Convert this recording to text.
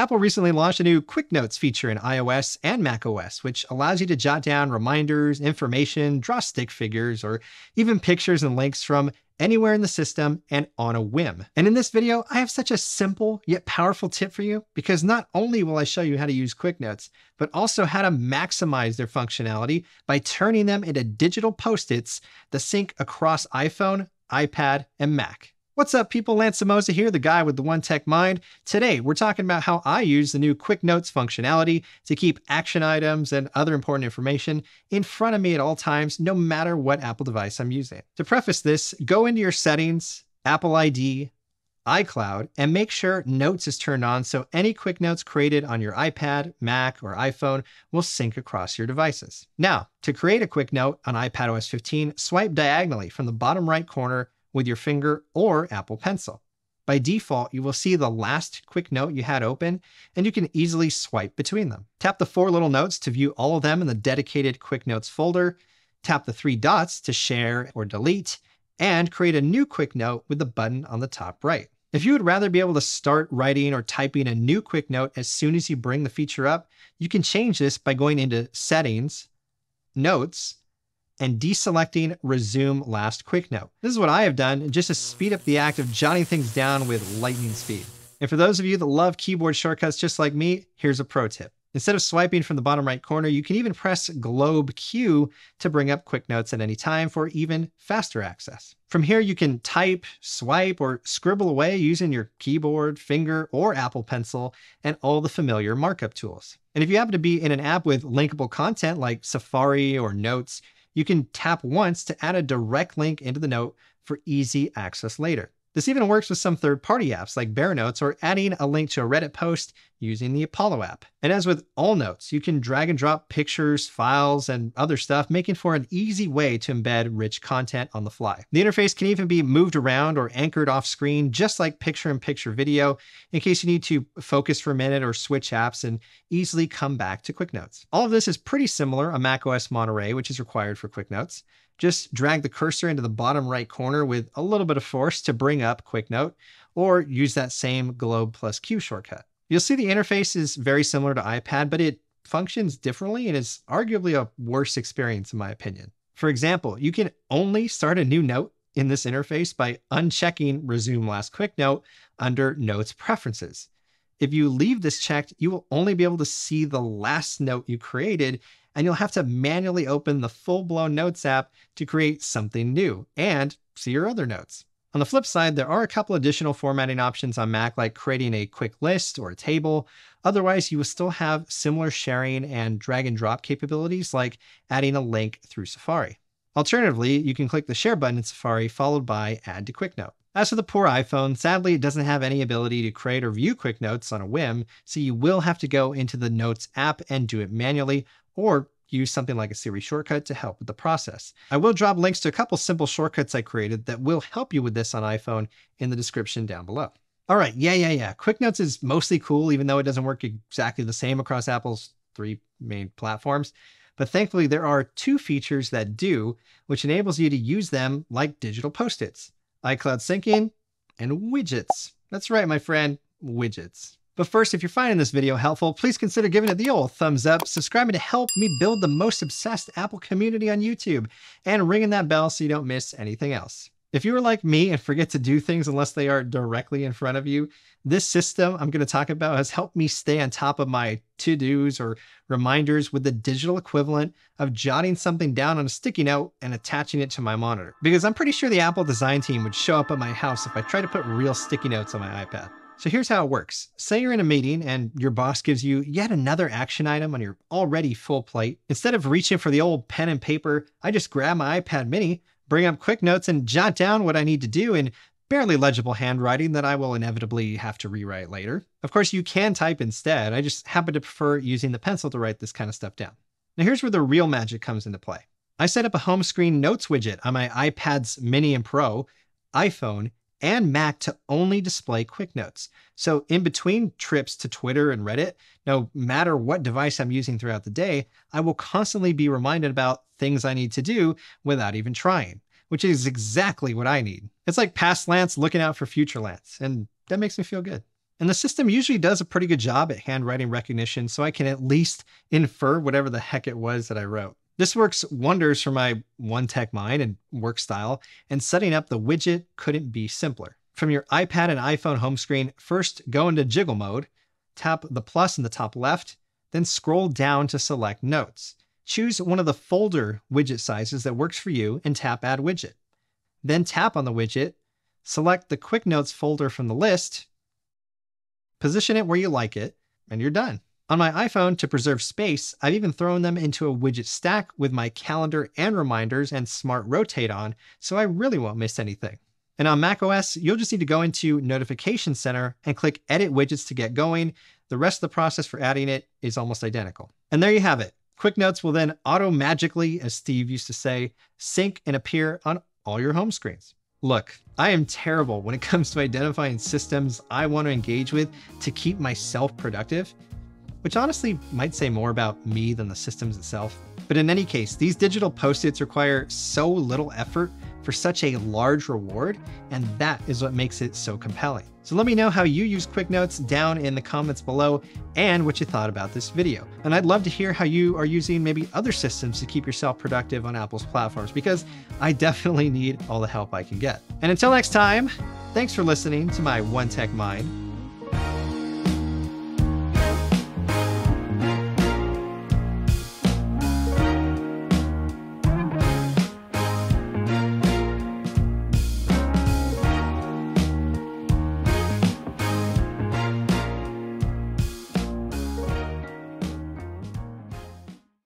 Apple recently launched a new Quick Notes feature in iOS and macOS, which allows you to jot down reminders, information, draw stick figures, or even pictures and links from anywhere in the system and on a whim. And in this video, I have such a simple yet powerful tip for you, because not only will I show you how to use Quick Notes, but also how to maximize their functionality by turning them into digital Post-its that sync across iPhone, iPad, and Mac. What's up, people? Lance Somoza here, the guy with the One Tech Mind. Today, we're talking about how I use the new Quick Notes functionality to keep action items and other important information in front of me at all times, no matter what Apple device I'm using. To preface this, go into your settings, Apple ID, iCloud, and make sure Notes is turned on so any Quick Notes created on your iPad, Mac, or iPhone will sync across your devices. Now, to create a Quick Note on iPadOS 15, swipe diagonally from the bottom right corner with your finger or Apple Pencil. By default, you will see the last Quick Note you had open, and you can easily swipe between them. Tap the four little notes to view all of them in the dedicated Quick Notes folder. Tap the three dots to share or delete, and create a new Quick Note with the button on the top right. If you would rather be able to start writing or typing a new Quick Note as soon as you bring the feature up, you can change this by going into Settings, Notes, and deselecting Resume Last Quick Note. This is what I have done just to speed up the act of jotting things down with lightning speed. And for those of you that love keyboard shortcuts just like me, here's a pro tip. Instead of swiping from the bottom right corner, you can even press Globe Q to bring up Quick Notes at any time for even faster access. From here, you can type, swipe, or scribble away using your keyboard, finger, or Apple Pencil, and all the familiar markup tools. And if you happen to be in an app with linkable content like Safari or Notes, you can tap once to add a direct link into the note for easy access later. This even works with some third-party apps like Bear Notes, or adding a link to a Reddit post using the Apollo app. And as with all notes, you can drag and drop pictures, files, and other stuff, making for an easy way to embed rich content on the fly. The interface can even be moved around or anchored off screen, just like picture-in-picture video, in case you need to focus for a minute or switch apps and easily come back to Quick Notes. All of this is pretty similar on macOS Monterey, which is required for Quick Notes. Just drag the cursor into the bottom right corner with a little bit of force to bring up Quick Note, or use that same Globe plus Q shortcut. You'll see the interface is very similar to iPad, but it functions differently and is arguably a worse experience in my opinion. For example, you can only start a new note in this interface by unchecking Resume Last Quick Note under Notes Preferences. If you leave this checked, you will only be able to see the last note you created, and you'll have to manually open the full-blown Notes app to create something new and see your other notes. On the flip side, there are a couple additional formatting options on Mac, like creating a quick list or a table. Otherwise, you will still have similar sharing and drag and drop capabilities, like adding a link through Safari. Alternatively, you can click the share button in Safari followed by Add to Quick Note. As for the poor iPhone, sadly, it doesn't have any ability to create or view Quick Notes on a whim, so you will have to go into the Notes app and do it manually, or use something like a Siri shortcut to help with the process. I will drop links to a couple simple shortcuts I created that will help you with this on iPhone in the description down below. All right, Quick Notes is mostly cool, even though it doesn't work exactly the same across Apple's three main platforms. But thankfully, there are two features that do, which enables you to use them like digital Post-its: iCloud syncing and widgets. That's right, my friend, widgets. But first, if you're finding this video helpful, please consider giving it the old thumbs up, subscribing to help me build the most obsessed Apple community on YouTube, and ringing that bell so you don't miss anything else. If you are like me and forget to do things unless they are directly in front of you, this system I'm going to talk about has helped me stay on top of my to-dos or reminders with the digital equivalent of jotting something down on a sticky note and attaching it to my monitor. Because I'm pretty sure the Apple design team would show up at my house if I tried to put real sticky notes on my iPad. So here's how it works. Say you're in a meeting and your boss gives you yet another action item on your already full plate. Instead of reaching for the old pen and paper, I just grab my iPad mini, bring up Quick Notes, and jot down what I need to do in barely legible handwriting that I will inevitably have to rewrite later. Of course, you can type instead. I just happen to prefer using the pencil to write this kind of stuff down. Now here's where the real magic comes into play. I set up a Home Screen Notes widget on my iPads mini and Pro, iPhone, and Mac to only display Quick Notes. So in between trips to Twitter and Reddit, no matter what device I'm using throughout the day, I will constantly be reminded about things I need to do without even trying, which is exactly what I need. It's like past Lance looking out for future Lance, and that makes me feel good. And the system usually does a pretty good job at handwriting recognition, so I can at least infer whatever the heck it was that I wrote. This works wonders for my One Tech Mind and work style, and setting up the widget couldn't be simpler. From your iPad and iPhone home screen, first go into jiggle mode, tap the plus in the top left, then scroll down to select Notes. Choose one of the folder widget sizes that works for you and tap Add Widget. Then tap on the widget, select the Quick Notes folder from the list, position it where you like it, and you're done. On my iPhone, to preserve space, I've even thrown them into a widget stack with my calendar and reminders and smart rotate on, so I really won't miss anything. And on macOS, you'll just need to go into Notification Center and click Edit Widgets to get going. The rest of the process for adding it is almost identical. And there you have it. Quick Notes will then auto-magically, as Steve used to say, sync and appear on all your home screens. Look, I am terrible when it comes to identifying systems I want to engage with to keep myself productive, which honestly might say more about me than the systems itself. But in any case, these digital post-its require so little effort for such a large reward, and that is what makes it so compelling. So let me know how you use Quick Notes down in the comments below and what you thought about this video. And I'd love to hear how you are using maybe other systems to keep yourself productive on Apple's platforms, because I definitely need all the help I can get. And until next time, thanks for listening to my One Tech Mind.